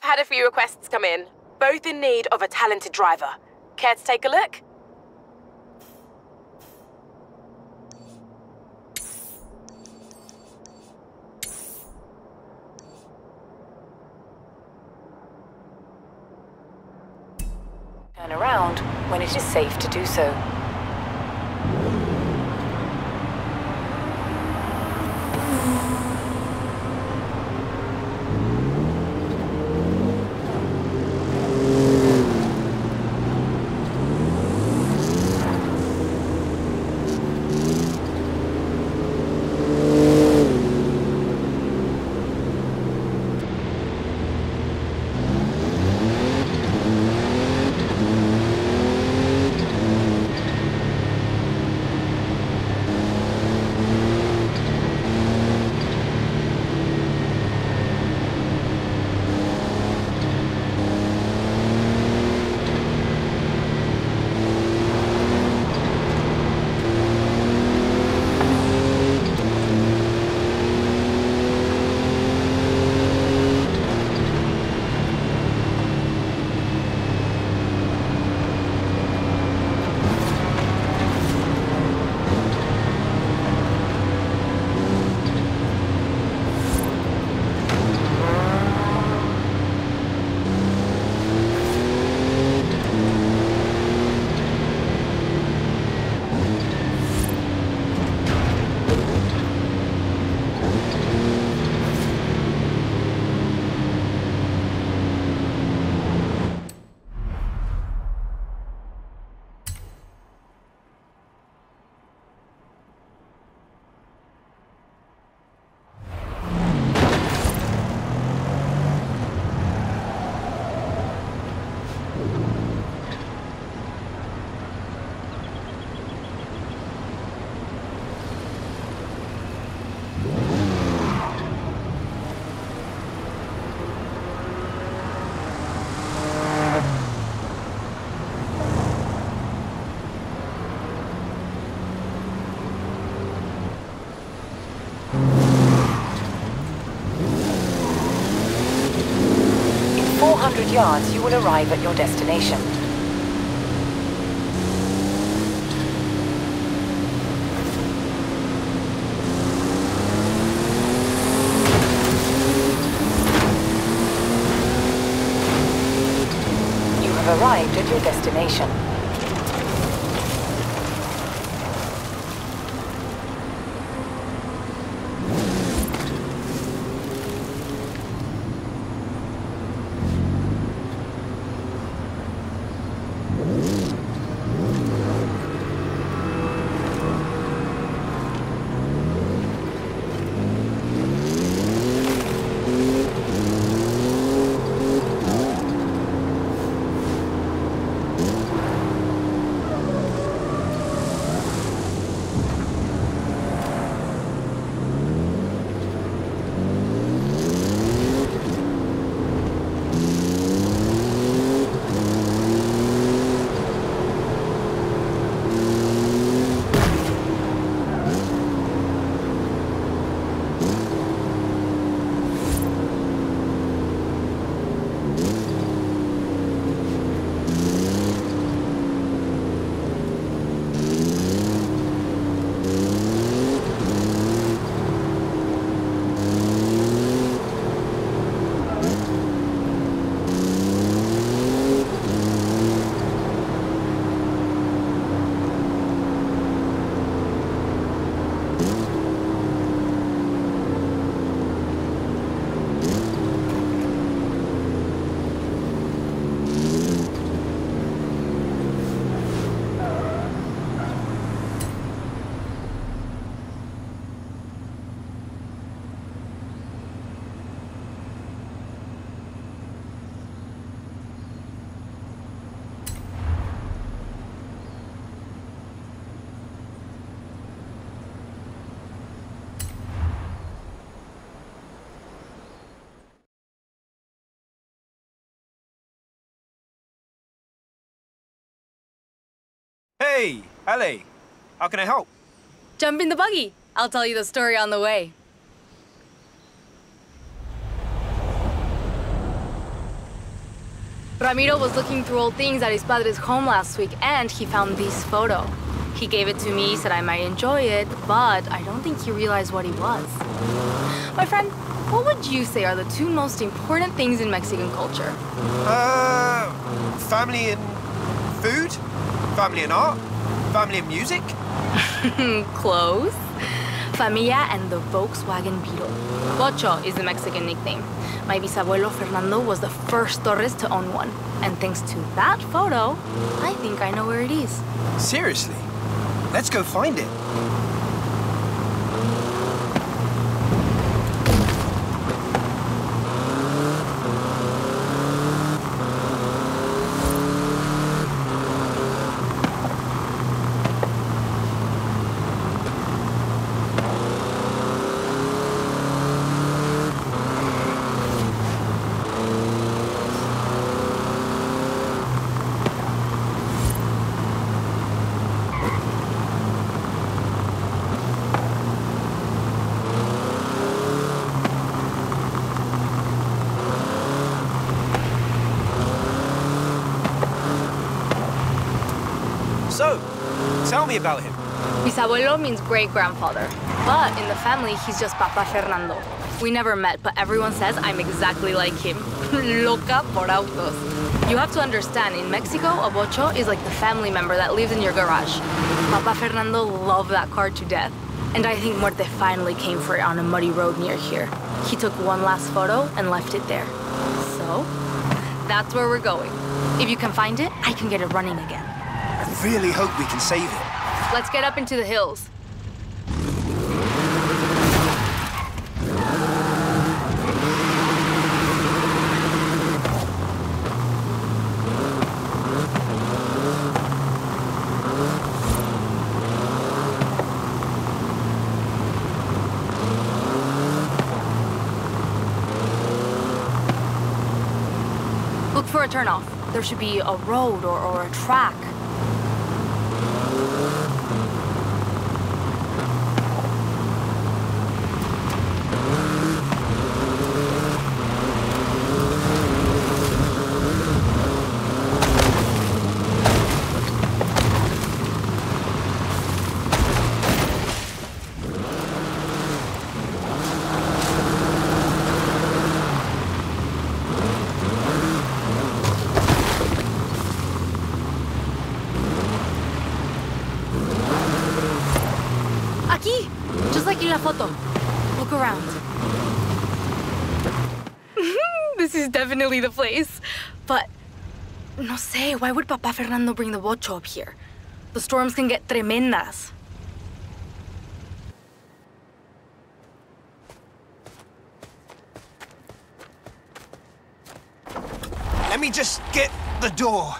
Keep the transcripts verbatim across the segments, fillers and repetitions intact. I've had a few requests come in, both in need of a talented driver. Care to take a look? Turn around when it is safe to do so. Yards, you will arrive at your destination. You have arrived at your destination. Hey, Ale, how can I help? Jump in the buggy. I'll tell you the story on the way. Ramiro was looking through old things at his padre's home last week, and he found this photo. He gave it to me, said I might enjoy it, but I don't think he realized what it was. My friend, what would you say are the two most important things in Mexican culture? Uh, family and food, family and art, family and music. Close. Familia and the Volkswagen Beetle. Vocho is the Mexican nickname. My bisabuelo Fernando was the first Torres to own one. And thanks to that photo, I think I know where it is. Seriously? Let's go find it. So, tell me about him. Bisabuelo means great-grandfather, but in the family, he's just Papa Fernando. We never met, but everyone says I'm exactly like him. Loca por autos. You have to understand, in Mexico, a bocho is like the family member that lives in your garage. Papa Fernando loved that car to death, and I think Muerte finally came for it on a muddy road near here. He took one last photo and left it there. So, that's where we're going. If you can find it, I can get it running again. I really hope we can save it. Let's get up into the hills. Look for a turnoff. There should be a road or, or a track. Look around. This is definitely the place. But, no sé, why would Papa Fernando bring the bocho up here? The storms can get tremendas. Let me just get the door.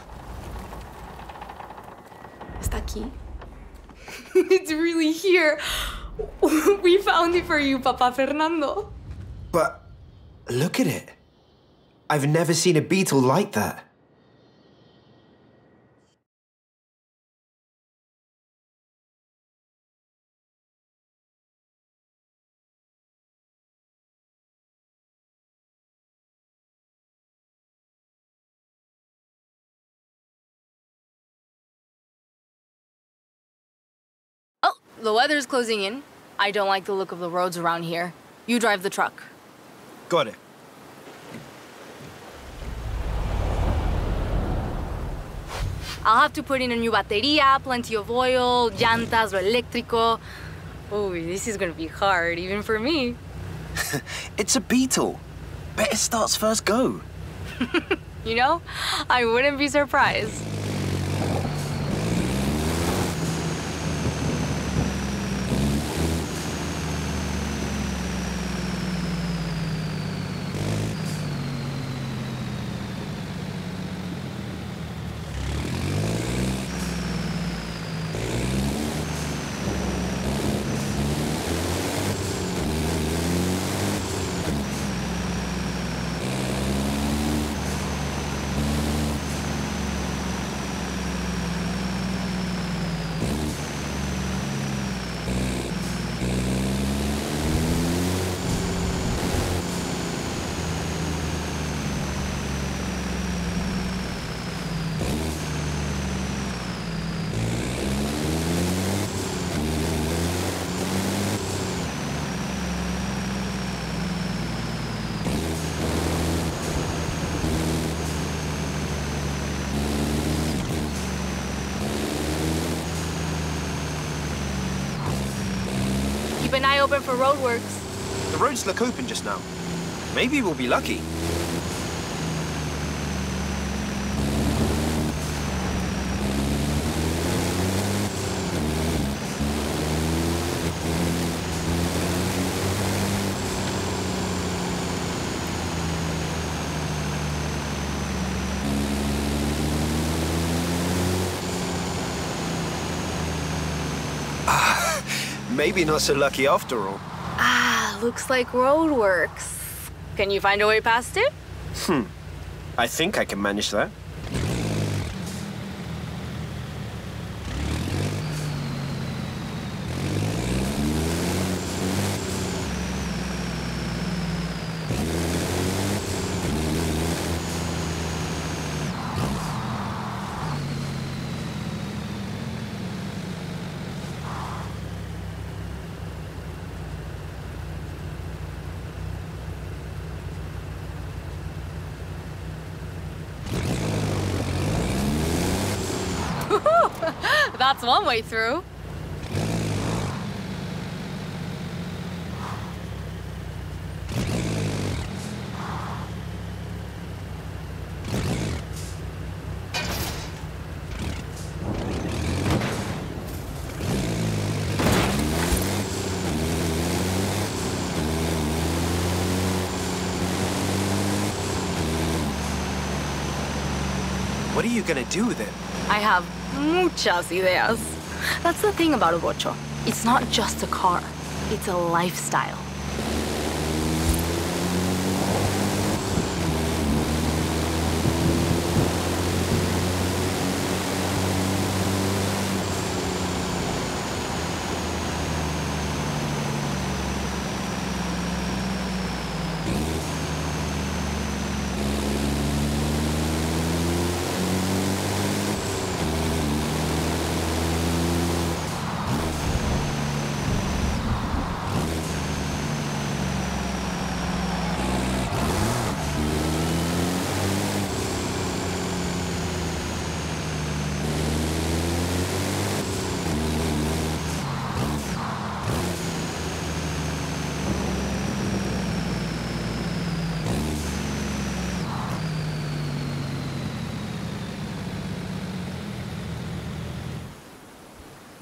Está aquí. It's really here. We found it for you, Papa Fernando. But look at it. I've never seen a beetle like that. The weather's closing in. I don't like the look of the roads around here. You drive the truck. Got it. I'll have to put in a new bateria, plenty of oil, llantas or eléctrico. Oh, this is gonna be hard, even for me. It's a beetle. Bet it starts first go. You know, I wouldn't be surprised. open for roadworks. The roads look open just now. Maybe we'll be lucky. Maybe not so lucky after all. Ah, looks like roadworks. Can you find a way past it? Hmm. I think I can manage that. That's one way through. What are you gonna do with it? I have muchas ideas. That's the thing about a Vocho. It's not just a car, it's a lifestyle.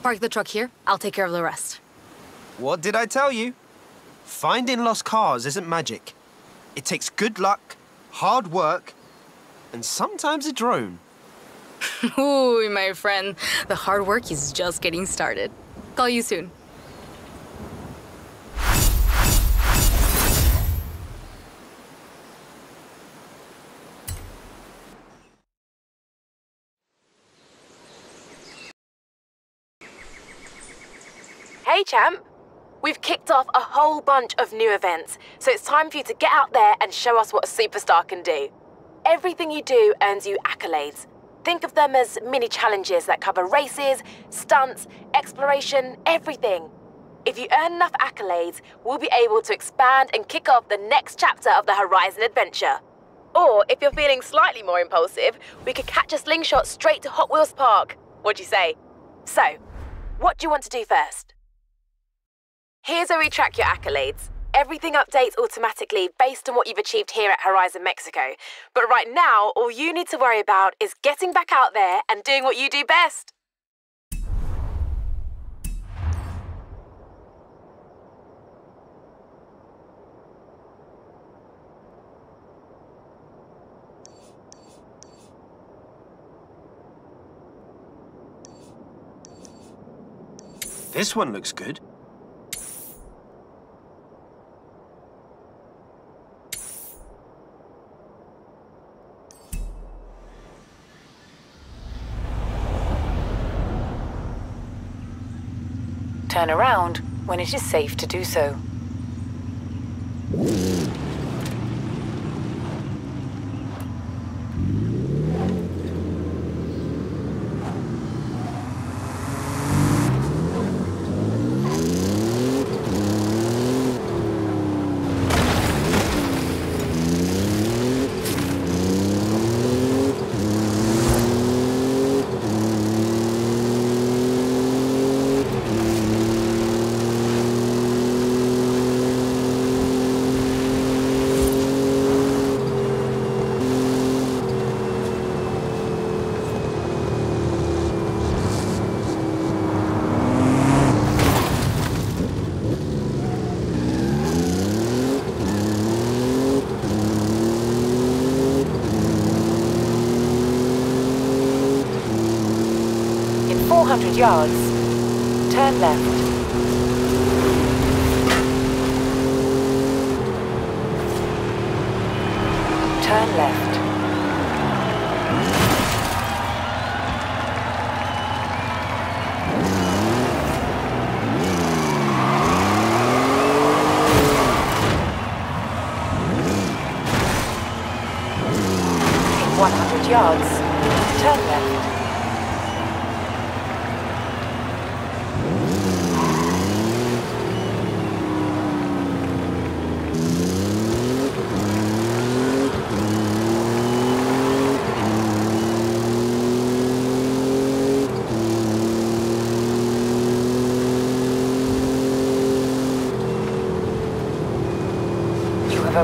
Park the truck here. I'll take care of the rest. What did I tell you? Finding lost cars isn't magic. It takes good luck, hard work, and sometimes a drone. Ooh, my friend. The hard work is just getting started. Call you soon. Hey champ, we've kicked off a whole bunch of new events, so it's time for you to get out there and show us what a superstar can do. Everything you do earns you accolades. Think of them as mini challenges that cover races, stunts, exploration, everything. If you earn enough accolades, we'll be able to expand and kick off the next chapter of the Horizon adventure. Or if you're feeling slightly more impulsive, we could catch a slingshot straight to Hot Wheels Park. What'd you say? So, what do you want to do first? Here's where we track your accolades. Everything updates automatically based on what you've achieved here at Horizon Mexico. But right now, all you need to worry about is getting back out there and doing what you do best. This one looks good. Turn around when it is safe to do so. four hundred yards. Turn left. Turn left. In one hundred yards, turn left.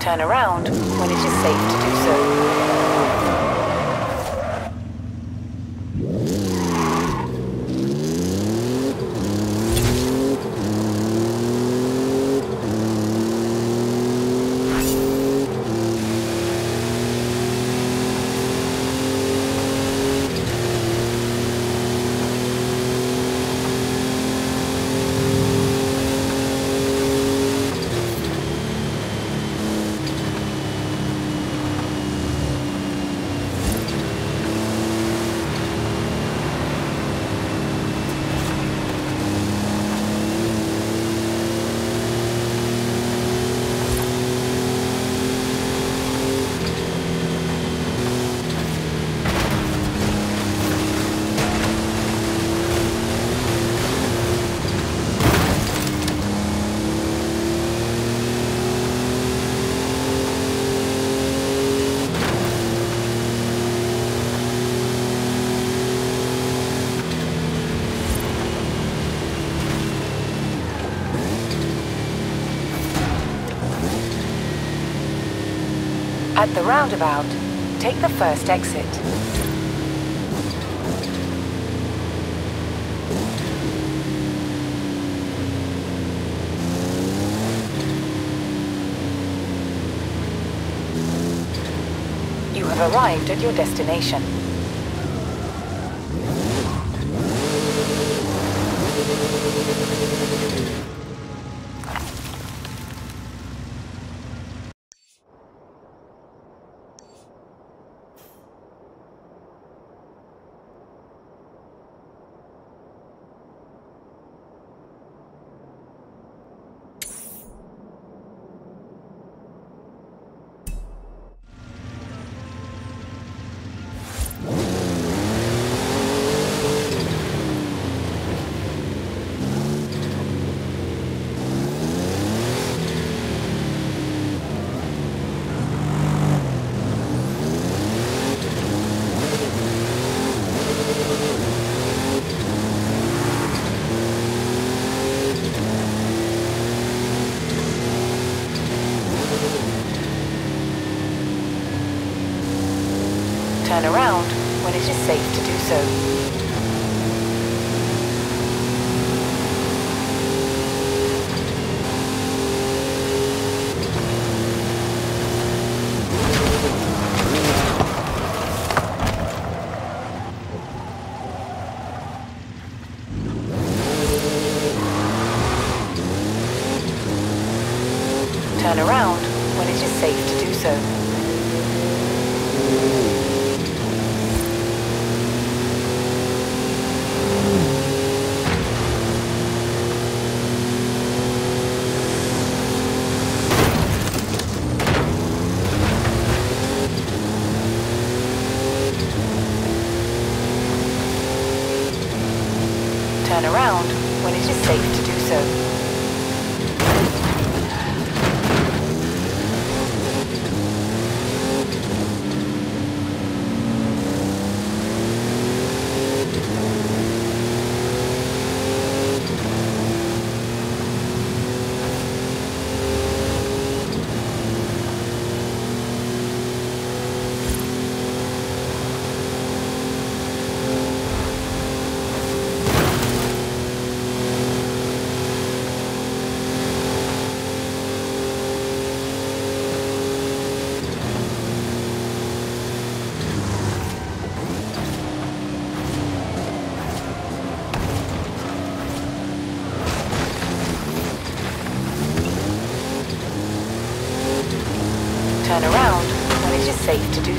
Turn around when it is safe to do so. At the roundabout, take the first exit. You have arrived at your destination. Turn around when it is safe to do so. Mm-hmm. safe to do so. Turn around when it is safe to do so. Turn around when it is safe to do